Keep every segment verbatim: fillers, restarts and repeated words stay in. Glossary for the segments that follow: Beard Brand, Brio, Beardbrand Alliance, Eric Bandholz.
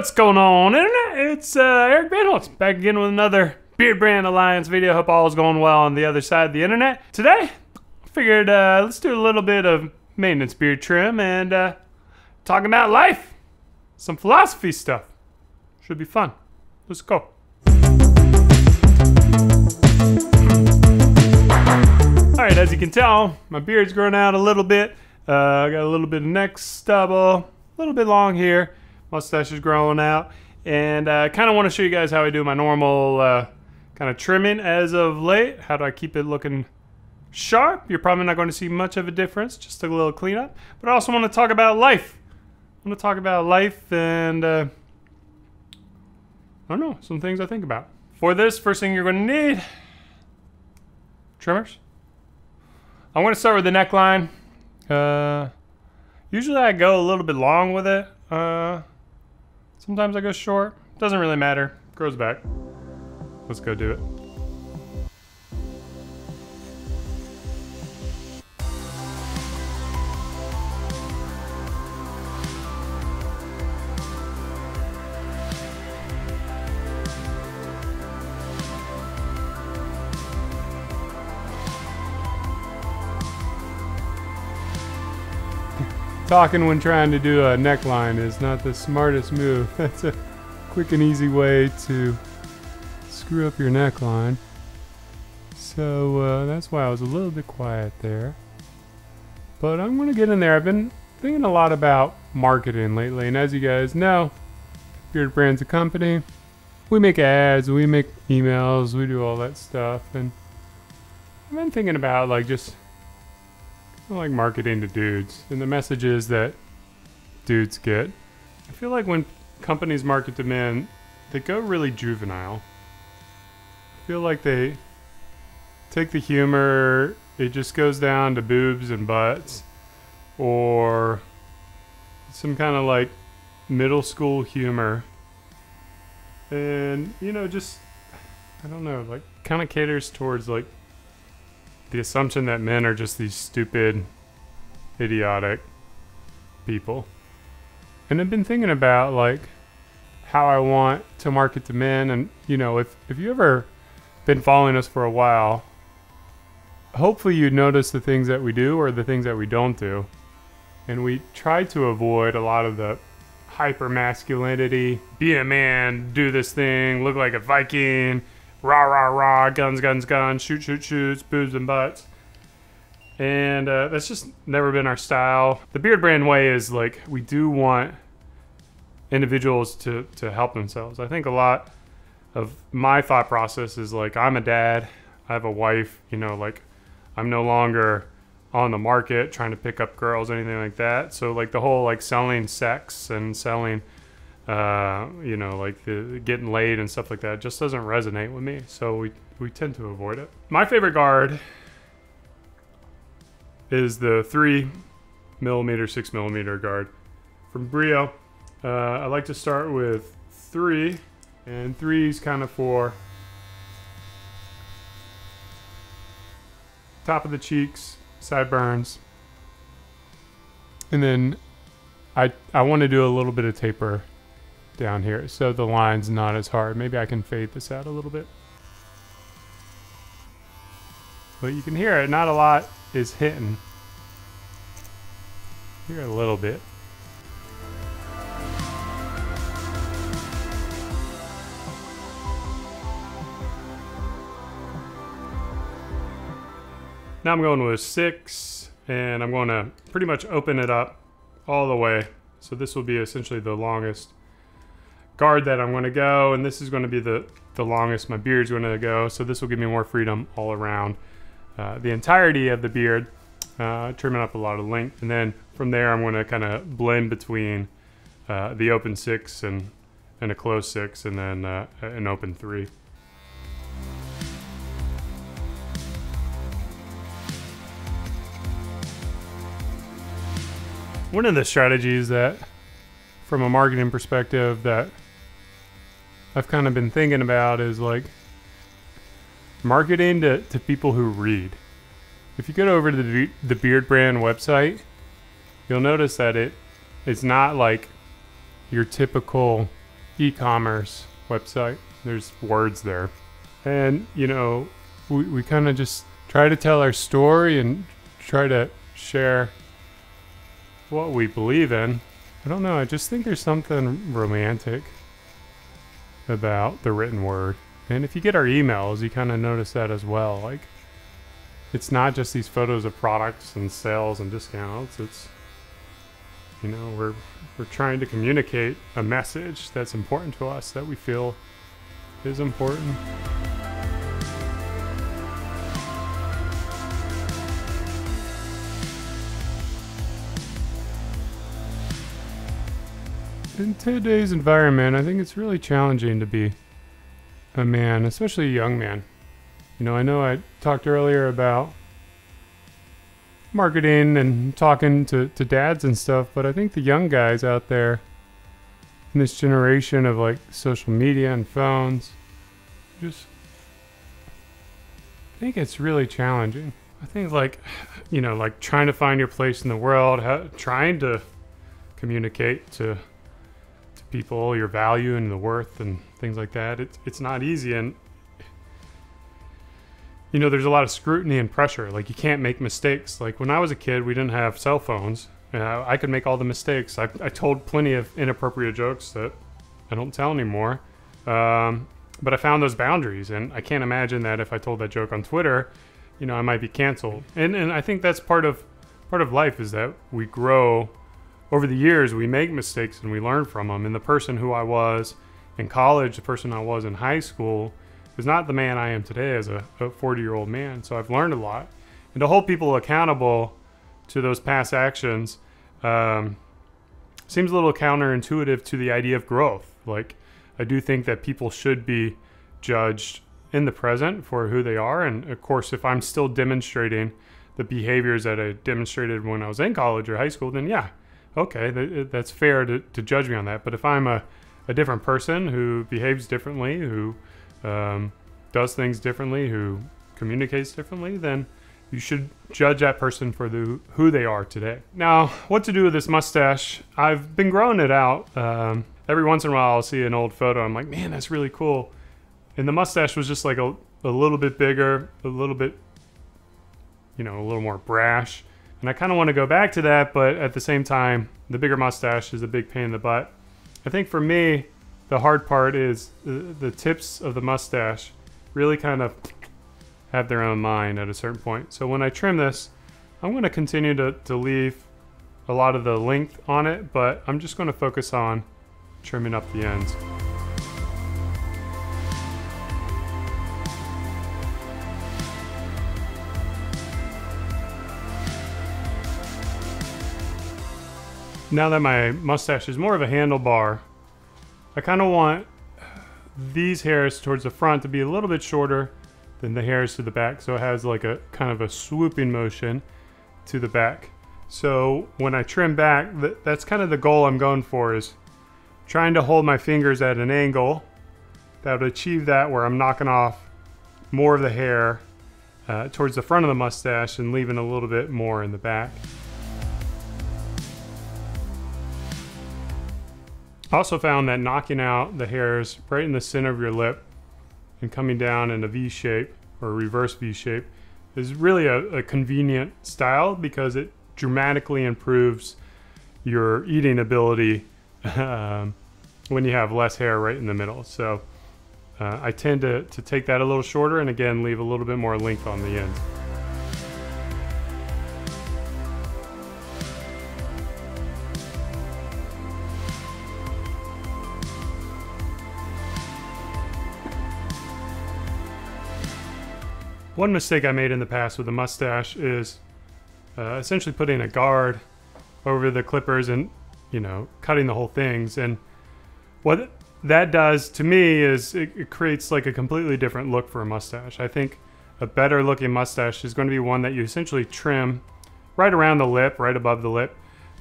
What's going on, Internet? It's uh, Eric Bandholz back again with another Beardbrand Alliance video. Hope all is going well on the other side of the Internet. Today, I figured uh, let's do a little bit of maintenance beard trim and uh, talking about life. Some philosophy stuff. Should be fun. Let's go. Alright, as you can tell, my beard's grown out a little bit. Uh, I got a little bit of neck stubble. A little bit long here. Mustache is growing out, and I uh, kind of want to show you guys how I do my normal uh, kind of trimming as of late. How do I keep it looking sharp? You're probably not going to see much of a difference, just a little cleanup. But I also want to talk about life. I want to talk about life and uh, I don't know, some things I think about. For this, first thing you're going to need, trimmers. I want to start with the neckline. Uh, usually I go a little bit long with it. Uh, Sometimes I go short. Doesn't really matter. Grows back. Let's go do it. Talking when trying to do a neckline is not the smartest move. That's a quick and easy way to screw up your neckline. So uh, that's why I was a little bit quiet there. But I'm going to get in there. I've been thinking a lot about marketing lately. And as you guys know, Beard Brand's a company. We make ads, we make emails, we do all that stuff. And I've been thinking about like just I like marketing to dudes and the messages that dudes get. I feel like when companies market to men, they go really juvenile. I feel like they take the humor, it just goes down to boobs and butts, or some kind of like middle school humor. And, you know, just, I don't know, like kind of caters towards like the assumption that men are just these stupid, idiotic people. And I've been thinking about like how I want to market to men. And you know, if, if you've ever been following us for a while, hopefully you notice the things that we do or the things that we don't do. And we try to avoid a lot of the hyper masculinity, be a man, do this thing, look like a Viking, rah, rah, rah, guns, guns, guns, shoot, shoot, shoots, boobs and butts. And uh, that's just never been our style. The Beard Brand way is like, we do want individuals to, to help themselves. I think a lot of my thought process is like, I'm a dad, I have a wife, you know, like I'm no longer on the market trying to pick up girls, anything like that. So like the whole like selling sex and selling Uh, you know, like the getting laid and stuff like that just doesn't resonate with me. So we, we tend to avoid it. My favorite guard is the three millimeter, six millimeter guard from Brio. Uh, I like to start with three, and three's kind of for top of the cheeks, sideburns. And then I, I want to do a little bit of taper down here, so the line's not as hard. Maybe I can fade this out a little bit. But you can hear it, not a lot is hitting. Hear it a little bit. Now I'm going with six, and I'm going to pretty much open it up all the way. So this will be essentially the longest guard that I'm going to go, and this is going to be the the longest my beard's going to go. So this will give me more freedom all around uh, the entirety of the beard, uh, trimming up a lot of length, and then from there I'm going to kind of blend between uh, the open six and and a closed six, and then uh, an open three. One of the strategies that, from a marketing perspective, that I've kind of been thinking about is like marketing to, to people who read. If you go over to the, the Beard Brand website, you'll notice that it it's not like your typical e-commerce website. There's words there. And, you know, we, we kind of just try to tell our story and try to share what we believe in. I don't know, I just think there's something romantic about the written word. And if you get our emails, you kind of notice that as well. Like, it's not just these photos of products and sales and discounts. It's, you know, we're we're trying to communicate a message that's important to us, that we feel is important. In today's environment, I think it's really challenging to be a man, especially a young man. You know, I know I talked earlier about marketing and talking to, to dads and stuff, but I think the young guys out there in this generation of like social media and phones, just I think it's really challenging. I think like, you know, like trying to find your place in the world, how, trying to communicate to people, your value and the worth and things like that. It's, it's not easy. And, you know, there's a lot of scrutiny and pressure. Like, you can't make mistakes. Like, when I was a kid, we didn't have cell phones. And I, I could make all the mistakes. I, I told plenty of inappropriate jokes that I don't tell anymore. Um, but I found those boundaries. And I can't imagine that if I told that joke on Twitter, you know, I might be canceled. And, and I think that's part of, part of life, is that we grow. Over the years, we make mistakes and we learn from them. And the person who I was in college, the person I was in high school, is not the man I am today as a forty-year-old man. So I've learned a lot. And to hold people accountable to those past actions um, seems a little counterintuitive to the idea of growth. Like, I do think that people should be judged in the present for who they are. And of course, if I'm still demonstrating the behaviors that I demonstrated when I was in college or high school, then yeah. Okay, that's fair to, to judge me on that. But if I'm a, a different person who behaves differently, who um, does things differently, who communicates differently, then you should judge that person for the, who they are today. Now, what to do with this mustache? I've been growing it out. Um, every once in a while, I'll see an old photo. I'm like, man, that's really cool. And the mustache was just like a, a little bit bigger, a little bit, you know, a little more brash. And I kind of want to go back to that, but at the same time, the bigger mustache is a big pain in the butt. I think for me, the hard part is the, the tips of the mustache really kind of have their own mind at a certain point. So when I trim this, I'm going to continue to, to leave a lot of the length on it, but I'm just going to focus on trimming up the ends. Now that my mustache is more of a handlebar, I kind of want these hairs towards the front to be a little bit shorter than the hairs to the back. So it has like a kind of a swooping motion to the back. So when I trim back, that's kind of the goal I'm going for, is trying to hold my fingers at an angle that would achieve that, where I'm knocking off more of the hair uh, towards the front of the mustache and leaving a little bit more in the back. I also found that knocking out the hairs right in the center of your lip and coming down in a V shape or a reverse V shape is really a, a convenient style, because it dramatically improves your eating ability um, when you have less hair right in the middle. So uh, I tend to, to take that a little shorter, and again, leave a little bit more length on the ends. One mistake I made in the past with the mustache is uh, essentially putting a guard over the clippers and, you know, cutting the whole things. And what that does to me is it, it creates like a completely different look for a mustache. I think a better looking mustache is going to be one that you essentially trim right around the lip, right above the lip.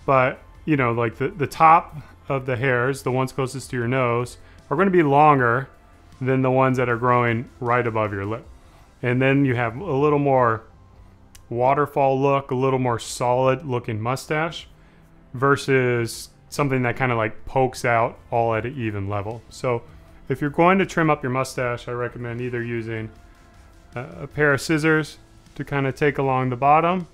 But, you know, like the, the top of the hairs, the ones closest to your nose, are going to be longer than the ones that are growing right above your lip. And then you have a little more waterfall look, a little more solid looking mustache versus something that kind of like pokes out all at an even level. So if you're going to trim up your mustache, I recommend either using a pair of scissors to kind of take along the bottom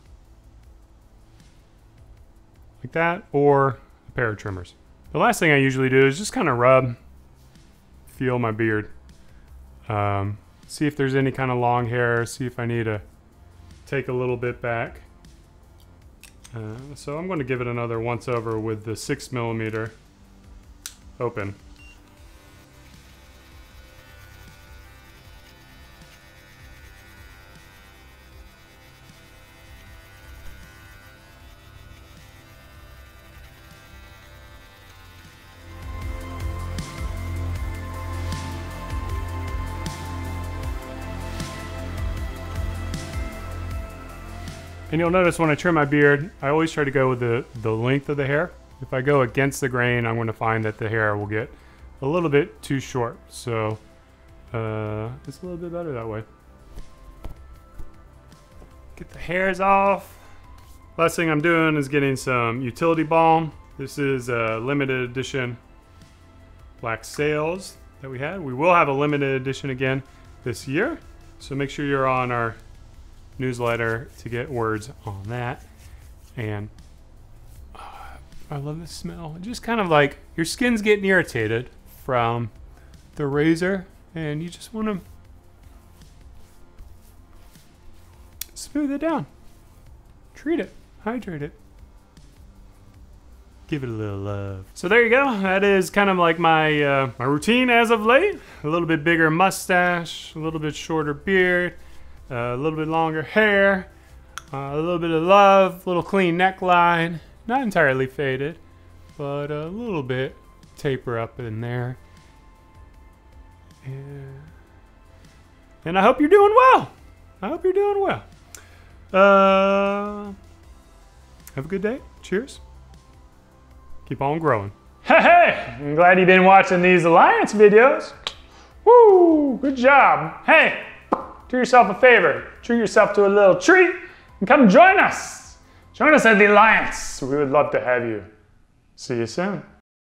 like that, or a pair of trimmers. The last thing I usually do is just kind of rub, feel my beard, um, see if there's any kind of long hair, see if I need to take a little bit back. Uh, so I'm going to give it another once over with the six millimeter open. And you'll notice when I trim my beard, I always try to go with the, the length of the hair. If I go against the grain, I'm going to find that the hair will get a little bit too short. So uh, it's a little bit better that way. Get the hairs off. Last thing I'm doing is getting some utility balm. This is a limited edition black sales that we had. We will have a limited edition again this year. So make sure you're on our newsletter to get words on that. And uh, I love the smell. Just kind of like your skin's getting irritated from the razor, and you just want to smooth it down, treat it, hydrate it, give it a little love. So there you go. That is kind of like my uh, my routine as of late. A little bit bigger mustache, a little bit shorter beard, Uh, a little bit longer hair, uh, a little bit of love, little clean neckline, not entirely faded, but a little bit taper up in there. And, and I hope you're doing well. I hope you're doing well. Uh, have a good day. Cheers. Keep on growing. Hey, hey! I'm glad you've been watching these Alliance videos. Woo! Good job. Hey! Do yourself a favor, treat yourself to a little treat, and come join us. Join us at the Alliance. We would love to have you. See you soon.